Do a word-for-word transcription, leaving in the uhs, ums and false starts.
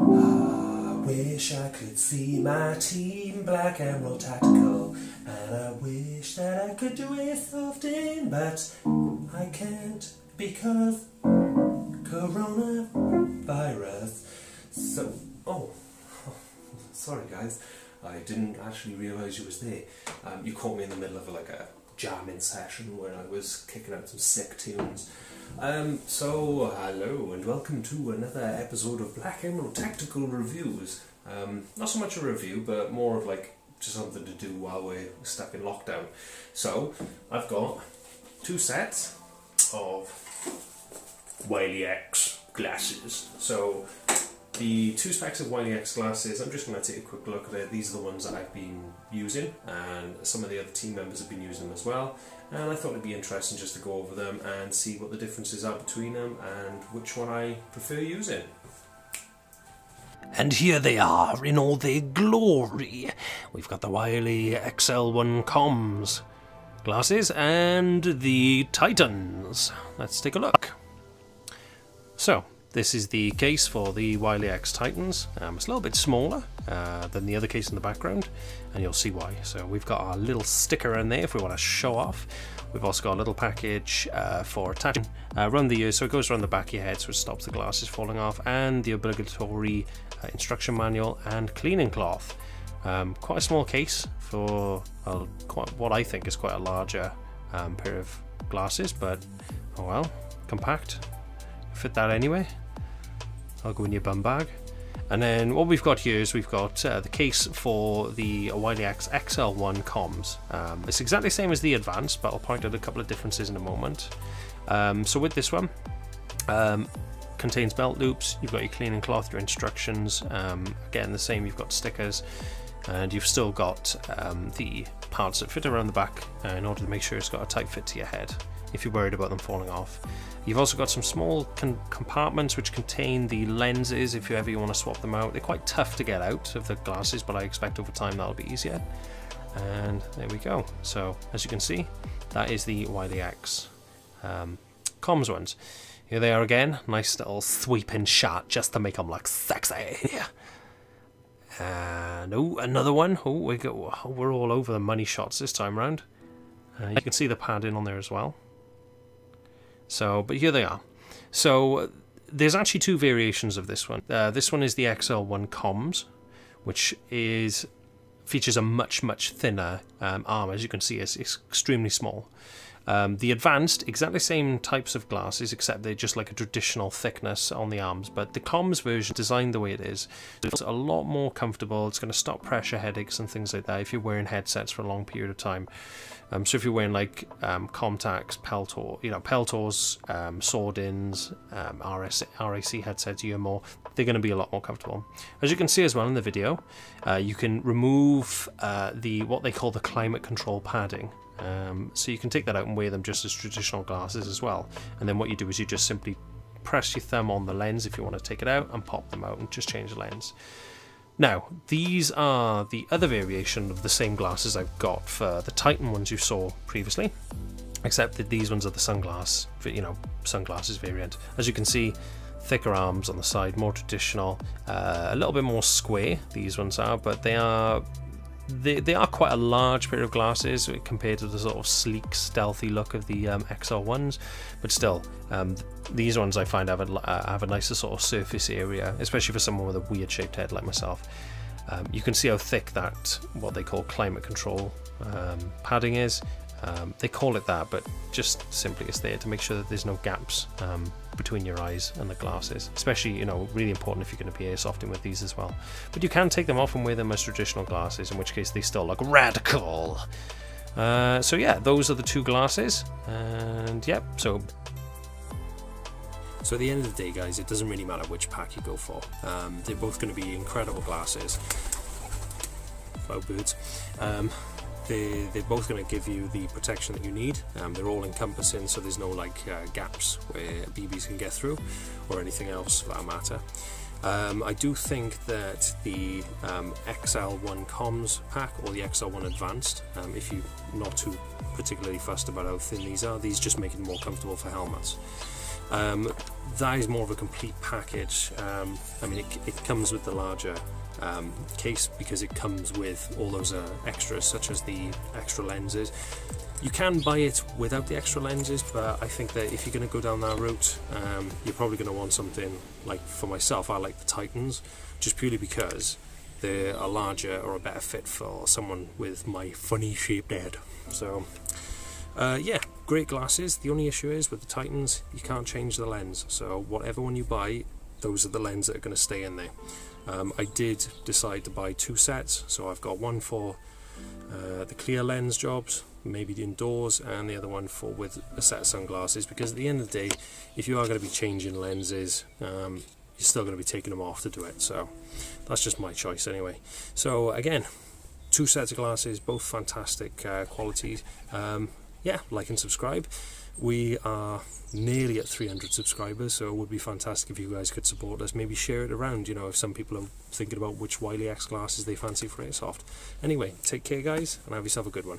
I wish I could see my team, Black Emerald Tactical, and I wish that I could do it often, but I can't because coronavirus. So, oh, sorry guys, I didn't actually realise you was there. Um, you caught me in the middle of like a jamming session where I was kicking out some sick tunes. Um, so, hello and welcome to another episode of Black Emerald Tactical Reviews. Um, not so much a review, but more of like just something to do while we're stuck in lockdown. So, I've got two sets of Wiley X glasses. So, the two specs of Wiley X glasses, I'm just going to take a quick look at it. These are the ones that I've been using, and some of the other team members have been using them as well, and I thought it'd be interesting just to go over them and see what the differences are between them and which one I prefer using. And here they are in all their glory. We've got the Wiley X L one Comms glasses and the Titans. Let's take a look. So, this is the case for the Wiley X Titans. Um, it's a little bit smaller uh, than the other case in the background, and you'll see why. So we've got our little sticker in there if we want to show off. We've also got a little package uh, for attaching uh, around the ear, so it goes around the back of your head so it stops the glasses falling off, and the obligatory uh, instruction manual and cleaning cloth. Um, quite a small case for a, quite, what I think is quite a larger um, pair of glasses, but oh well, compact. Fit that anyway. I'll go in your bum bag. And then what we've got here is we've got uh, the case for the Wiley X X L one Comms. Um, it's exactly the same as the Advanced, but I'll point out a couple of differences in a moment. Um, so with this one, um, contains belt loops, you've got your cleaning cloth, your instructions, um, again the same, you've got stickers, and you've still got um, the parts that fit around the back uh, in order to make sure it's got a tight fit to your head if you're worried about them falling off. You've also got some small compartments which contain the lenses if you ever you want to swap them out. They're quite tough to get out of the glasses, but I expect over time that'll be easier. And there we go. So as you can see, that is the Wiley X um, Comms ones. Here they are again, nice little sweeping shot just to make them look sexy. And oh, another one. Oh, we go, oh, we're all over the money shots this time round. Uh, you can see the padding on there as well. So, but here they are. So, there's actually two variations of this one. Uh, this one is the X L one Comms, which is features a much, much thinner um, arm. As you can see, it's, it's extremely small. Um, the Advanced, exactly same types of glasses, except they're just like a traditional thickness on the arms. But the Comms version, designed the way it is, it's a lot more comfortable. It's going to stop pressure headaches and things like that if you're wearing headsets for a long period of time. Um, so if you're wearing like um, Comtacs, Peltor, you know, Peltors, um, Sordins, um, R A C headsets, U M O, they're going to be a lot more comfortable. As you can see as well in the video, uh, you can remove uh, the what they call the climate control padding. Um, so you can take that out and wear them just as traditional glasses as well. And then what you do is you just simply press your thumb on the lens if you want to take it out and pop them out and just change the lens. Now, these are the other variation of the same glasses I've got for the Titan ones you saw previously, except that these ones are the sunglass, you know, sunglasses variant. As you can see, thicker arms on the side, more traditional, uh, a little bit more square, these ones are, but they are they, they are quite a large pair of glasses compared to the sort of sleek, stealthy look of the um, X L ones, but still, um, these ones I find have a, uh, have a nicer sort of surface area, especially for someone with a weird shaped head like myself. Um, you can see how thick that, what they call climate control um, padding is. Um, they call it that, but just simply it's there to make sure that there's no gaps um, between your eyes and the glasses. Especially, you know, really important if you're going to be airsofting with these as well. But you can take them off and wear them as traditional glasses, in which case they still look radical. Uh, so yeah, those are the two glasses, and yep, yeah, so... So at the end of the day, guys, it doesn't really matter which pack you go for. Um, they're both going to be incredible glasses. Cloudbirds. Um, they, they're both going to give you the protection that you need. Um, they're all encompassing, so there's no like uh, gaps where B Bs can get through, or anything else for that matter. Um, I do think that the um, X L one Comms pack or the X L one Advanced, um, if you're not too particularly fussed about how thin these are, these just make it more comfortable for helmets. Um, that is more of a complete package. Um, I mean, it, it comes with the larger um, case because it comes with all those uh, extras, such as the extra lenses. You can buy it without the extra lenses, but I think that if you're going to go down that route, um, you're probably going to want something like, for myself, I like the Titans, just purely because they're a larger or a better fit for someone with my funny shaped head. So, uh, yeah, great glasses. The only issue is with the Titans, you can't change the lens. So whatever one you buy, those are the lenses that are going to stay in there. Um, I did decide to buy two sets, so I've got one for uh, the clear lens jobs, maybe indoors, and the other one for with a set of sunglasses, because at the end of the day, if you are going to be changing lenses, um, you're still going to be taking them off to do it. So that's just my choice anyway. So again, two sets of glasses, both fantastic uh, qualities. Um, yeah, like and subscribe. We are nearly at three hundred subscribers, so it would be fantastic if you guys could support us. Maybe share it around, you know, if some people are thinking about which Wiley X glasses they fancy for airsoft. Anyway, take care guys, and have yourself a good one.